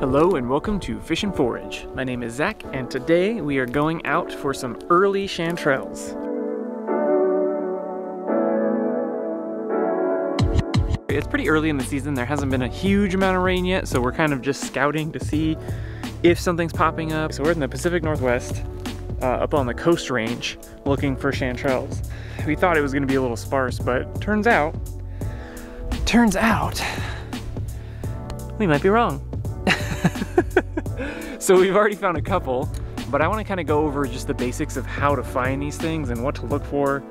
Hello and welcome to Fish and Forage. My name is Zach and today we are going out for some early chanterelles. It's pretty early in the season, there hasn't been a huge amount of rain yet, so we're kind of just scouting to see if something's popping up. So we're in the Pacific Northwest, up on the Coast Range, looking for chanterelles. We thought it was going to be a little sparse, but turns out, we might be wrong. So we've already found a couple, but I want to kind of go over just the basics of how to find these things and what to look for,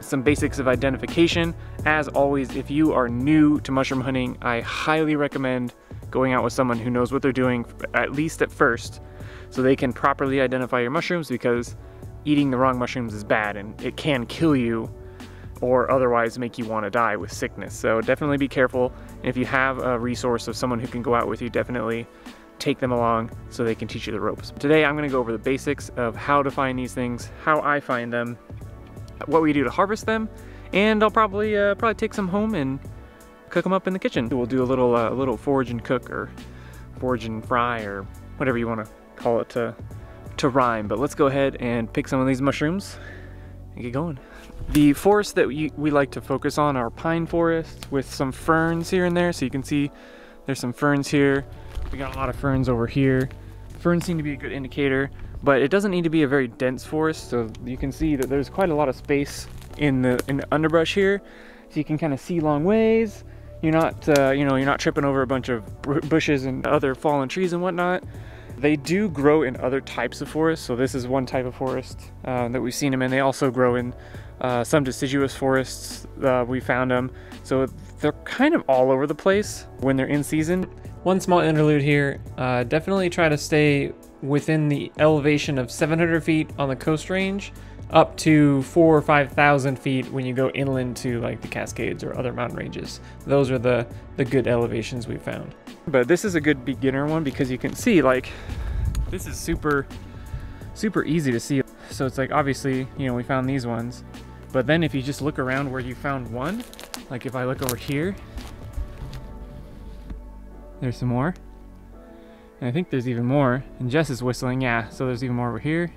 some basics of identification. As always, if you are new to mushroom hunting, I highly recommend going out with someone who knows what they're doing, at least at first, so they can properly identify your mushrooms, because eating the wrong mushrooms is bad and it can kill you or otherwise make you want to die with sickness. So definitely be careful. And if you have a resource of someone who can go out with you, definitely take them along so they can teach you the ropes. Today I'm going to go over the basics of how to find these things, how I find them, what we do to harvest them, and I'll probably take some home and cook them up in the kitchen. We'll do a little forage and cook, or forage and fry, or whatever you want to call it to rhyme. But let's go ahead and pick some of these mushrooms and get going. The forests that we like to focus on are pine forests with some ferns here and there. So you can see there's some ferns here. We got a lot of ferns over here. Ferns seem to be a good indicator, but it doesn't need to be a very dense forest. So you can see that there's quite a lot of space in the underbrush here. So you can kind of see long ways. You're not, you're not tripping over a bunch of bushes and other fallen trees and whatnot. They do grow in other types of forests, so this is one type of forest that we've seen them in. They also grow in some deciduous forests. We found them, so they're kind of all over the place when they're in season. One small interlude here, definitely try to stay within the elevation of 700 feet on the Coast Range up to 4,000 or 5,000 feet when you go inland to like the Cascades or other mountain ranges. Those are the good elevations we found. But this is a good beginner one because you can see, like, this is super easy to see. So it's like, obviously, you know, we found these ones, but then if you just look around where you found one, like if I look over here, there's some more, and I think there's even more, and Jess is whistling, yeah, so there's even more over here.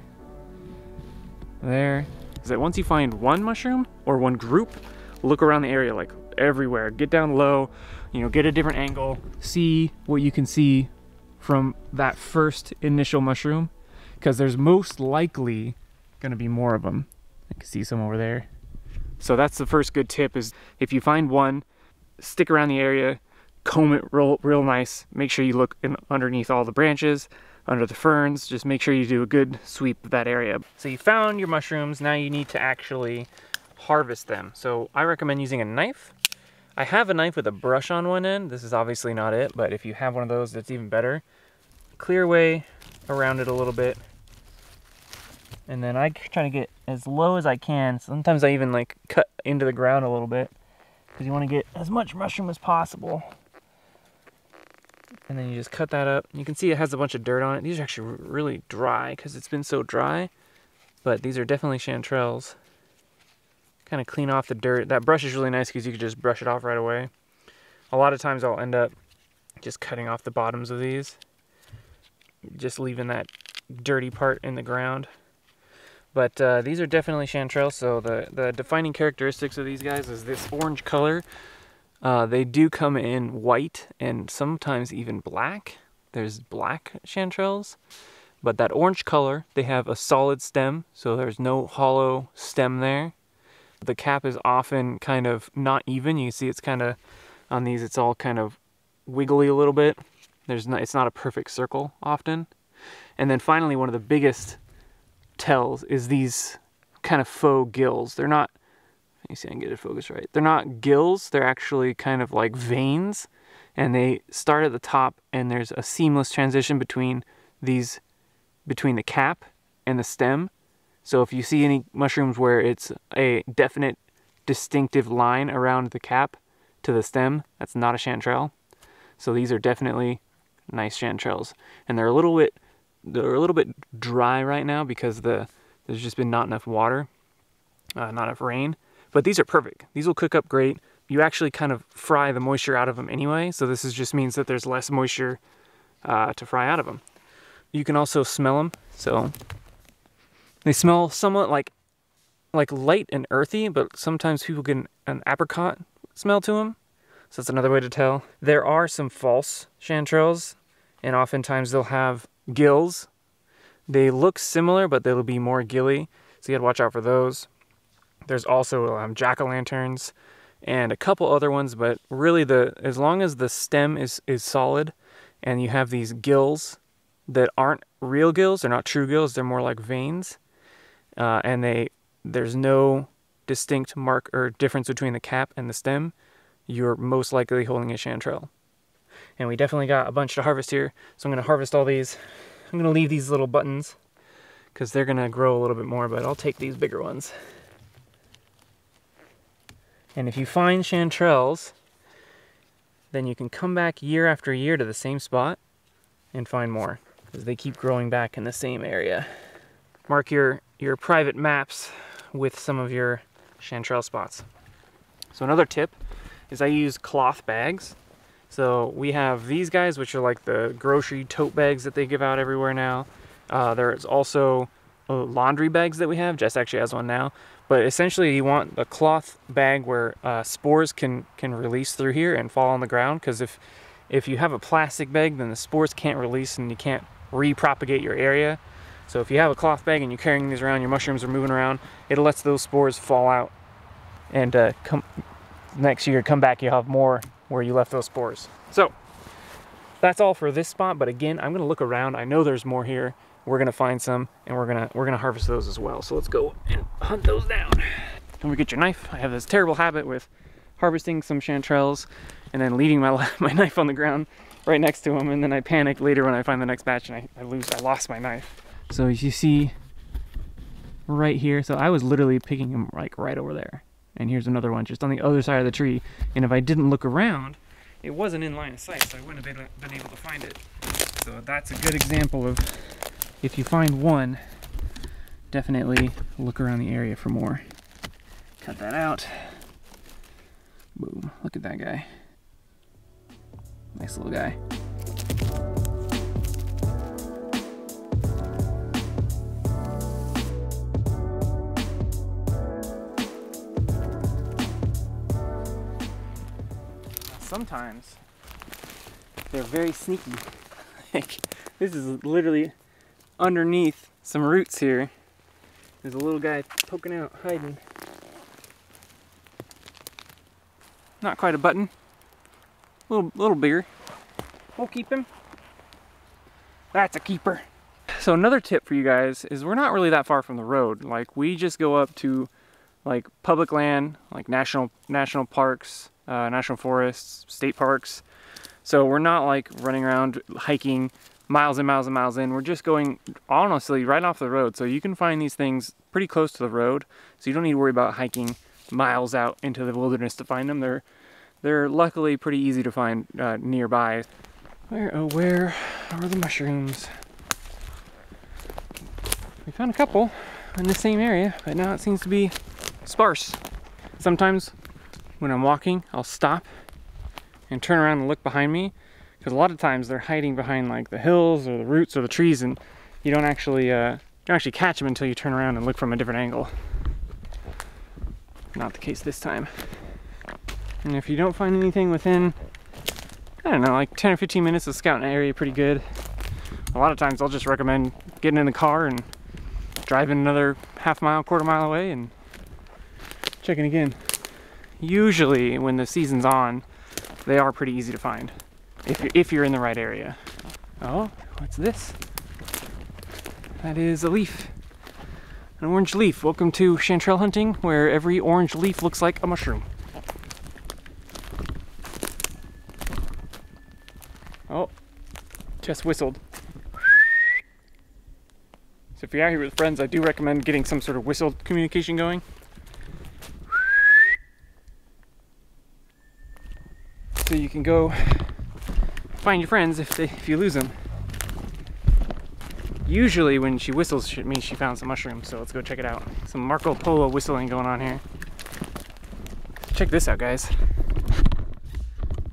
There is that once you find one mushroom or one group, look around the area, like everywhere, get down low, you know, get a different angle, see what you can see from that first initial mushroom, because there's most likely going to be more of them. I can see some over there. So that's the first good tip, is if you find one, stick around the area, comb it real nice, make sure you look underneath all the branches, under the ferns, just make sure you do a good sweep of that area. So you found your mushrooms, now you need to actually harvest them. So I recommend using a knife. I have a knife with a brush on one end. This is obviously not it, but if you have one of those, that's even better. Clear way around it a little bit. And then I try to get as low as I can. Sometimes I even like cut into the ground a little bit, because you want to get as much mushroom as possible. And then you just cut that up. You can see it has a bunch of dirt on it. These are actually really dry because it's been so dry, but these are definitely chanterelles. Kind of clean off the dirt. That brush is really nice because you can just brush it off right away. A lot of times I'll end up just cutting off the bottoms of these, just leaving that dirty part in the ground. But these are definitely chanterelles. So the defining characteristics of these guys is this orange color. They do come in white and sometimes even black. There's black chanterelles, but that orange color, they have a solid stem, so there's no hollow stem there. The cap is often kind of not even. You see it's kind of, on these, it's all kind of wiggly a little bit. It's not a perfect circle often. And then finally, one of the biggest tells is these kind of faux gills. They're not, you see, I can get it focused right. They're not gills, they're actually kind of like veins, and they start at the top, and there's a seamless transition between the cap and the stem. So if you see any mushrooms where it's a definite distinctive line around the cap to the stem, that's not a chanterelle. So these are definitely nice chanterelles. And they're a little bit dry right now because there's just been not enough water, not enough rain. But these are perfect. These will cook up great. You actually kind of fry the moisture out of them anyway, so this just means that there's less moisture to fry out of them. You can also smell them, so they smell somewhat like light and earthy, but sometimes people get an apricot smell to them, so that's another way to tell. There are some false chanterelles, and oftentimes they'll have gills. They look similar, but they'll be more gilly, so you gotta watch out for those. There's also jack-o'-lanterns and a couple other ones, but really as long as the stem is solid and you have these gills that aren't real gills, they're not true gills, they're more like veins, and there's no distinct mark or difference between the cap and the stem, you're most likely holding a chanterelle. And we definitely got a bunch to harvest here, so I'm gonna harvest all these. I'm gonna leave these little buttons because they're gonna grow a little bit more, but I'll take these bigger ones. And if you find chanterelles, then you can come back year after year to the same spot and find more, because they keep growing back in the same area. Mark your private maps with some of your chanterelle spots. So another tip is I use cloth bags. So we have these guys, which are like the grocery tote bags that they give out everywhere now. There's also laundry bags that we have. Jess actually has one now. But essentially you want a cloth bag where spores can release through here and fall on the ground, because if you have a plastic bag, then the spores can't release and you can't repropagate your area. So if you have a cloth bag and you're carrying these around, your mushrooms are moving around, it lets those spores fall out, and next year come back, you'll have more where you left those spores. So that's all for this spot, but again, I'm gonna look around. I know there's more here. We're gonna find some, and we're gonna harvest those as well. So let's go and hunt those down. Don't forget your knife. I have this terrible habit with harvesting some chanterelles and then leaving my knife on the ground right next to them, and then I panic later when I find the next batch and I lost my knife. So as you see right here, so I was literally picking them like right over there. And here's another one just on the other side of the tree. And if I didn't look around, it wasn't in line of sight, so I wouldn't have been able to find it. So that's a good example of, if you find one, definitely look around the area for more. Cut that out. Boom, look at that guy. Nice little guy. Sometimes they're very sneaky. Like, this is literally underneath some roots here. There's a little guy poking out, hiding. Not quite a button. A little bigger. We'll keep him. That's a keeper. So another tip for you guys is we're not really that far from the road. Like, we just go up to like public land, like national parks, national forests, state parks. So we're not like running around hiking miles and miles and miles in. We're just going honestly right off the road. So you can find these things pretty close to the road. So you don't need to worry about hiking miles out into the wilderness to find them. They're luckily pretty easy to find nearby. Where are the mushrooms? We found a couple in the same area, but now it seems to be sparse. Sometimes when I'm walking, I'll stop and turn around and look behind me, because a lot of times they're hiding behind like the hills or the roots or the trees, and you don't actually catch them until you turn around and look from a different angle. Not the case this time. And if you don't find anything within, I don't know, like 10 or 15 minutes of scouting an area pretty good, a lot of times I'll just recommend getting in the car and driving another half mile, quarter mile away and checking again. Usually when the season's on, they are pretty easy to find if you're in the right area. Oh, what's this? That is a leaf, an orange leaf. Welcome to chanterelle hunting, where every orange leaf looks like a mushroom. Oh, just whistled. So if you're out here with friends, I do recommend getting some sort of whistled communication going. So you can go find your friends if you lose them. Usually when she whistles, it means she found some mushrooms, so let's go check it out. Some Marco Polo whistling going on here. Check this out, guys.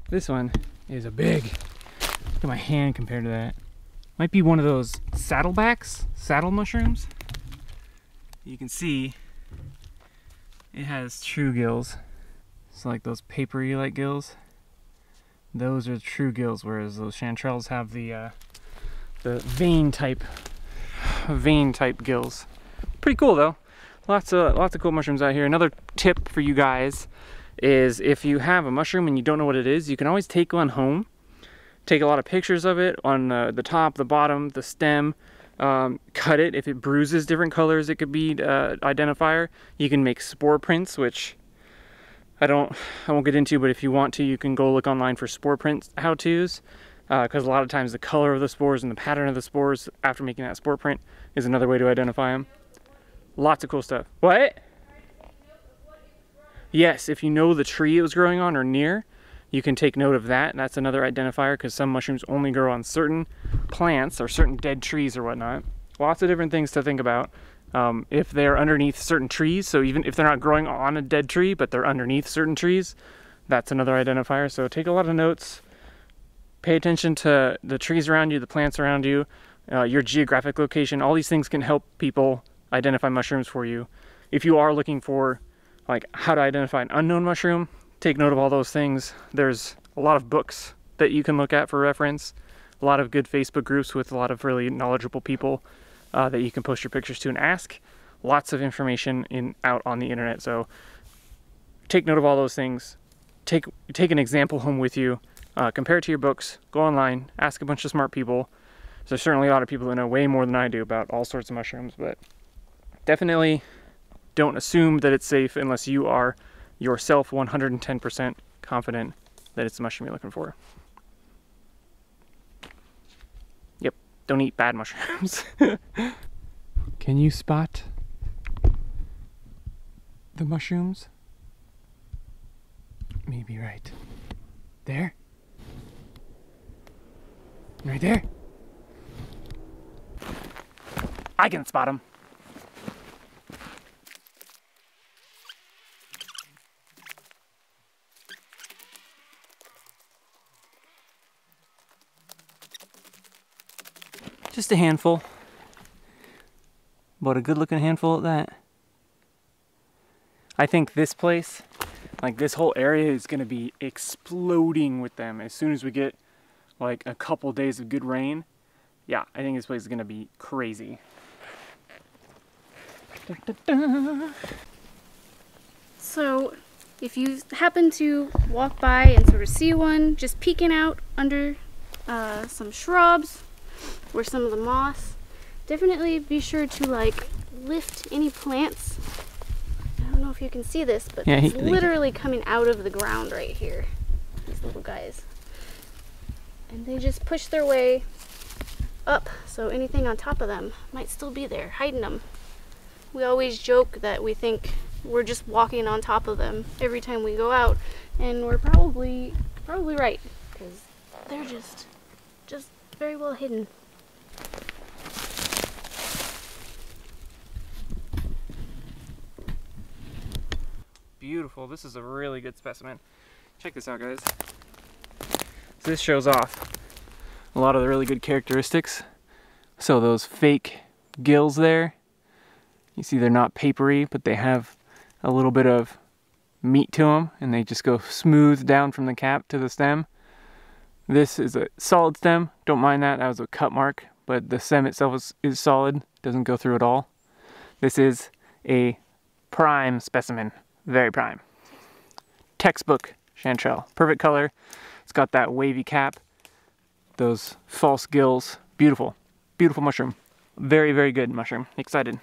This one is a big at my hand compared to that. Might be one of those saddlebacks, saddle mushrooms. You can see it has true gills. So like those papery like gills. Those are true gills, whereas those chanterelles have the vein type gills. Pretty cool though. Lots of cool mushrooms out here. Another tip for you guys is if you have a mushroom and you don't know what it is, you can always take one home. Take a lot of pictures of it on the top, the bottom, the stem. Cut it. If it bruises different colors, it could be identifier. You can make spore prints, which I won't get into, but if you want to, you can go look online for spore print how-tos, because a lot of times the color of the spores and the pattern of the spores after making that spore print is another way to identify them. Lots of cool stuff. What? Yes, if you know the tree it was growing on or near, you can take note of that, and that's another identifier because some mushrooms only grow on certain plants or certain dead trees or whatnot. Lots of different things to think about if they're underneath certain trees. So even if they're not growing on a dead tree, but they're underneath certain trees, that's another identifier. So take a lot of notes. Pay attention to the trees around you, the plants around you, your geographic location. All these things can help people identify mushrooms for you. If you are looking for like how to identify an unknown mushroom, take note of all those things. There's a lot of books that you can look at for reference, a lot of good Facebook groups with a lot of really knowledgeable people that you can post your pictures to and ask. Lots of information out on the internet, so take note of all those things. Take an example home with you, compare it to your books, go online, ask a bunch of smart people. There's certainly a lot of people that know way more than I do about all sorts of mushrooms, but definitely don't assume that it's safe unless you are yourself 110% confident that it's the mushroom you're looking for. Yep, don't eat bad mushrooms. Can you spot the mushrooms? Maybe right there? Right there? I can spot them. Just a handful, but a good looking handful at that. I think this place, like this whole area, is gonna be exploding with them. As soon as we get like a couple days of good rain, yeah, I think this place is gonna be crazy. So if you happen to walk by and sort of see one, just peeking out under some shrubs, or some of the moss, definitely be sure to like lift any plants. I don't know if you can see this, but yeah, it's literally coming out of the ground right here, these little guys, and they just push their way up, so anything on top of them might still be there hiding them. We always joke that we think we're just walking on top of them every time we go out, and we're probably right, because they're just very well hidden. Beautiful. This is a really good specimen. Check this out, guys. So this shows off a lot of the really good characteristics. So those fake gills there, you see they're not papery, but they have a little bit of meat to them, and they just go smooth down from the cap to the stem. This is a solid stem. Don't mind that. That was a cut mark, but the stem itself is solid. Doesn't go through at all. This is a prime specimen. Very prime. Textbook chanterelle. Perfect color. It's got that wavy cap. Those false gills. Beautiful. Beautiful mushroom. Very, very good mushroom. Excited.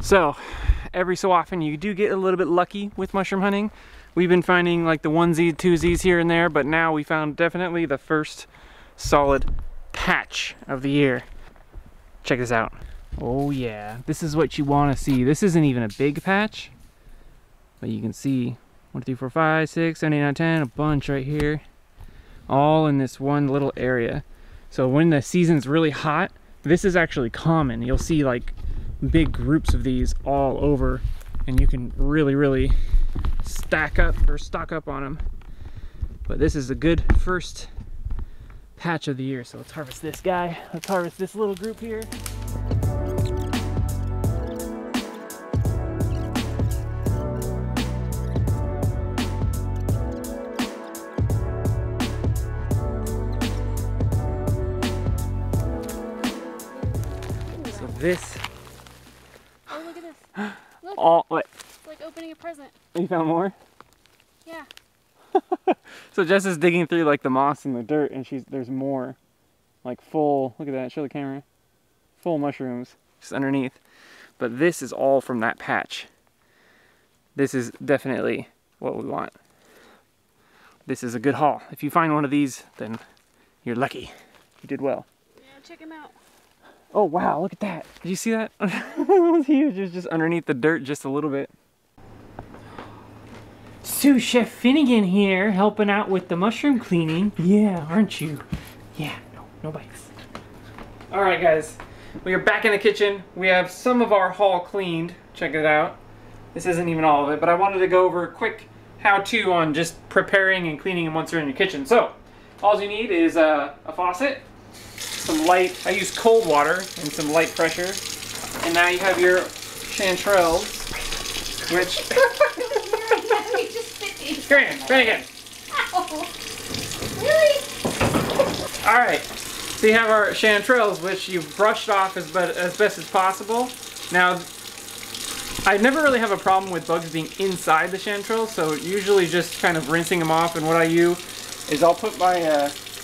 So, every so often you do get a little bit lucky with mushroom hunting. We've been finding like the onesies, twosies here and there, but now we found definitely the first solid patch of the year. Check this out. Oh yeah, this is what you want to see. This isn't even a big patch, but you can see 1, 2, 3, 4, 5, 6, 7, 8, 9, 10, a bunch right here, all in this one little area. So when the season's really hot, this is actually common. You'll see like big groups of these all over, and you can really, really stack up or stock up on them. But this is a good first patch of the year. So let's harvest this guy. Let's harvest this little group here. So this. Oh, look at this. Look. All, what? It's like opening a present. You found more? Yeah. So Jess is digging through like the moss and the dirt, and there's more, like full. Look at that. Show the camera. Full mushrooms just underneath. But this is all from that patch. This is definitely what we want. This is a good haul. If you find one of these, then you're lucky. You did well. Yeah, check him out. Oh wow! Look at that. Did you see that? It was huge. It was just underneath the dirt, just a little bit. So Chef Finnegan here, helping out with the mushroom cleaning. Yeah, aren't you? Yeah, no bites. All right, guys, we are back in the kitchen. We have some of our haul cleaned. Check it out. This isn't even all of it, but I wanted to go over a quick how-to on just preparing and cleaning once you're in your kitchen. So, all you need is a faucet, some light. I use cold water and some light pressure. And now you have your chanterelles, which... Finnegan. Ow. Really? All right, so you have our chanterelles, which you've brushed off as best as possible. Now, I never really have a problem with bugs being inside the chanterelles, so usually just kind of rinsing them off. And what I do is I'll put my,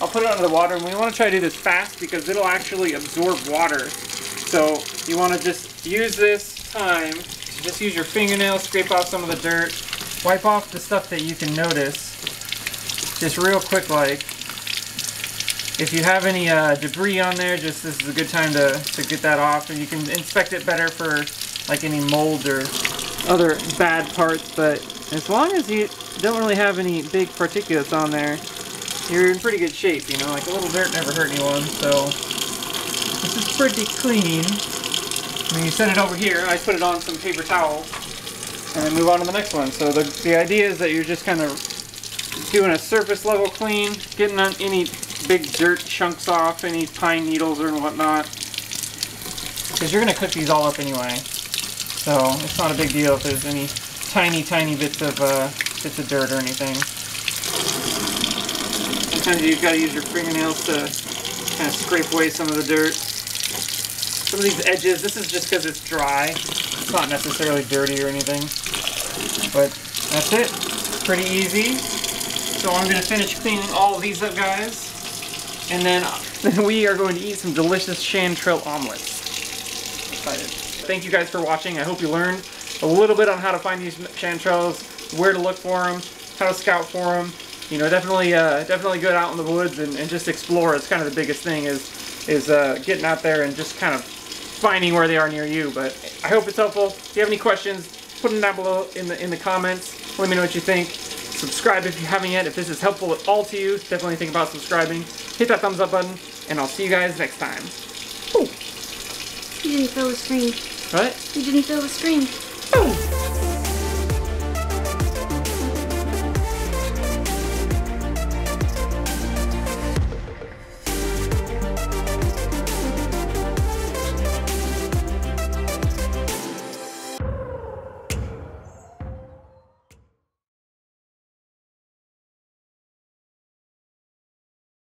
I'll put it under the water, and we want to try to do this fast because it'll actually absorb water. So you want to just use this time, just use your fingernail, scrape off some of the dirt. Wipe off the stuff that you can notice, just real quick like. If you have any debris on there, just this is a good time to get that off, and you can inspect it better for like any mold or other bad parts, but as long as you don't really have any big particulates on there, you're in pretty good shape, you know, like a little dirt never hurt anyone, so this is pretty clean. When you set it over here, I put it on some paper towels. And then move on to the next one. So the idea is that you're just kind of doing a surface level clean, getting on any big dirt chunks off, any pine needles or whatnot, because you're going to cook these all up anyway. So it's not a big deal if there's any tiny bits of dirt or anything. Sometimes you've got to use your fingernails to kind of scrape away some of the dirt. Some of these edges, this is just because it's dry. It's not necessarily dirty or anything, but that's it. It's pretty easy. So I'm going to finish cleaning all of these up, guys, and then we are going to eat some delicious chanterelle omelets. I'm excited. Thank you guys for watching. I hope you learned a little bit on how to find these chanterelles, where to look for them, how to scout for them. You know, definitely good out in the woods and just explore. It's kind of the biggest thing is getting out there and just kind of finding where they are near you. But I hope it's helpful. If you have any questions, put them down below in the comments. Let me know what you think. Subscribe if you haven't yet. If this is helpful at all to you, definitely think about subscribing. Hit that thumbs up button, and I'll see you guys next time. Ooh. You didn't fill the screen. What? You didn't fill the screen. Ooh.